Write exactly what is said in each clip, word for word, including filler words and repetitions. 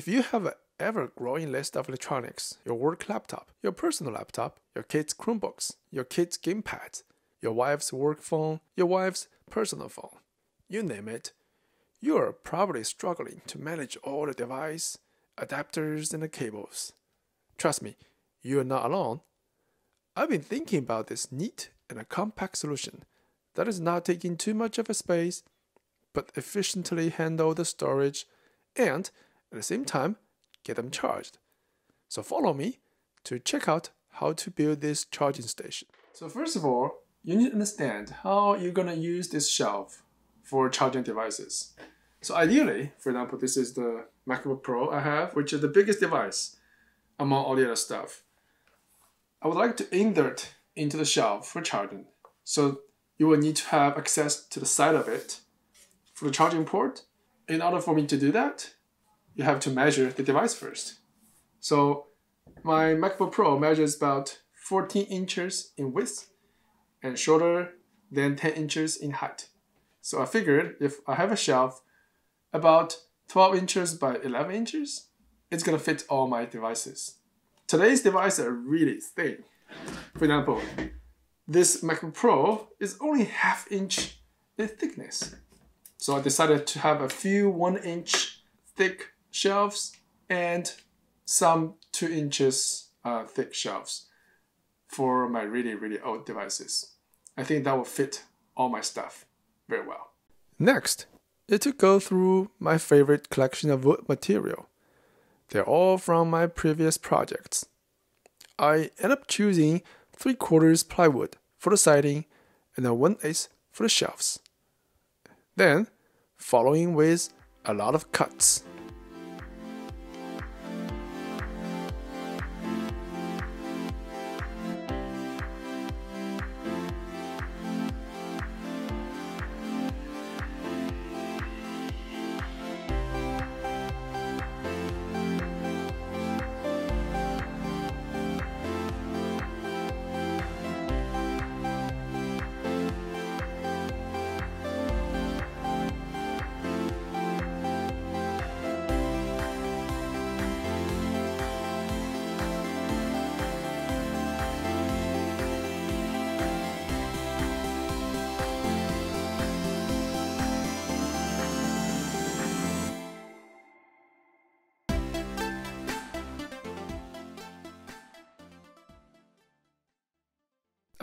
If you have an ever-growing list of electronics, your work laptop, your personal laptop, your kids' Chromebooks, your kids' gamepads, your wife's work phone, your wife's personal phone, you name it, you are probably struggling to manage all the device, adapters, and the cables. Trust me, you are not alone. I've been thinking about this neat and a compact solution that is not taking too much of a space, but efficiently handle the storage and, at the same time, get them charged. So follow me to check out how to build this charging station. So first of all, you need to understand how you're going to use this shelf for charging devices. So ideally, for example, this is the MacBook Pro I have, which is the biggest device among all the other stuff. I would like to insert into the shelf for charging. So you will need to have access to the side of it for the charging port. In order for me to do that, you have to measure the device first. So my MacBook Pro measures about fourteen inches in width and shorter than ten inches in height. So I figured if I have a shelf about twelve inches by eleven inches, it's gonna fit all my devices. Today's devices are really thin. For example, this MacBook Pro is only half inch in thickness. So I decided to have a few one inch thick shelves and some two inches uh, thick shelves for my really, really old devices. I think that will fit all my stuff very well. Next, it's to go through my favorite collection of wood material. They're all from my previous projects. I end up choosing three quarters plywood for the siding and a one eighth for the shelves. Then, following with a lot of cuts.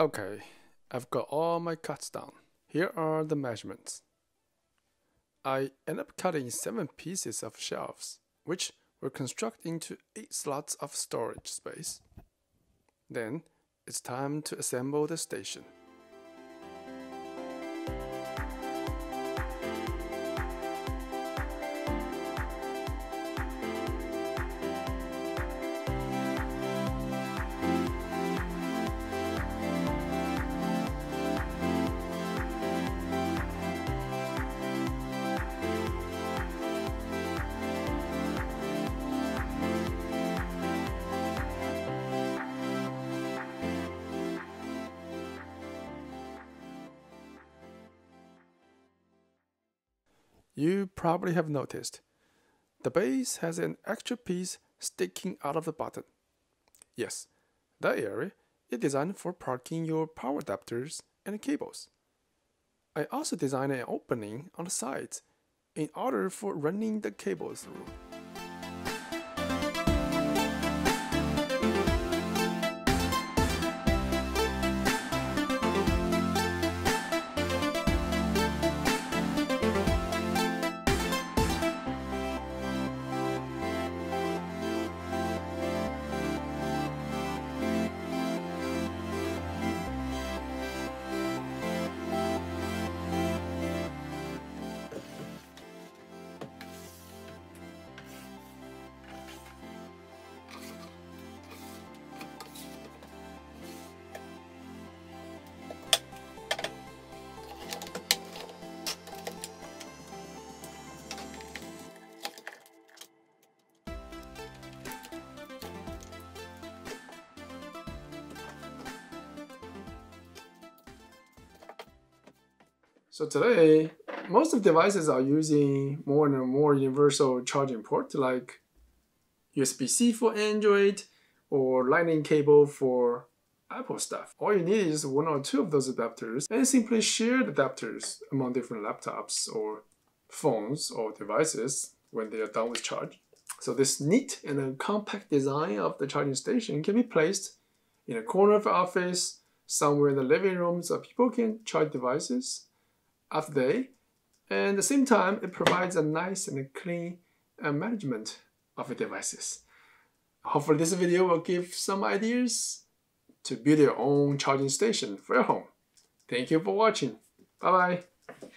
Okay, I've got all my cuts down. Here are the measurements. I end up cutting seven pieces of shelves, which will construct into eight slots of storage space. Then it's time to assemble the station. You probably have noticed, the base has an extra piece sticking out of the bottom. Yes, that area is designed for parking your power adapters and cables. I also designed an opening on the sides in order for running the cables through. So today, most of the devices are using more and more universal charging port like U S B C for Android, or lightning cable for Apple stuff. All you need is one or two of those adapters, and simply share the adapters among different laptops or phones or devices when they are done with charge. So this neat and compact design of the charging station can be placed in a corner of the office, somewhere in the living room, so people can charge devices after day. And at the same time, it provides a nice and a clean uh, management of your devices. Hopefully this video will give some ideas to build your own charging station for your home. Thank you for watching. Bye-bye.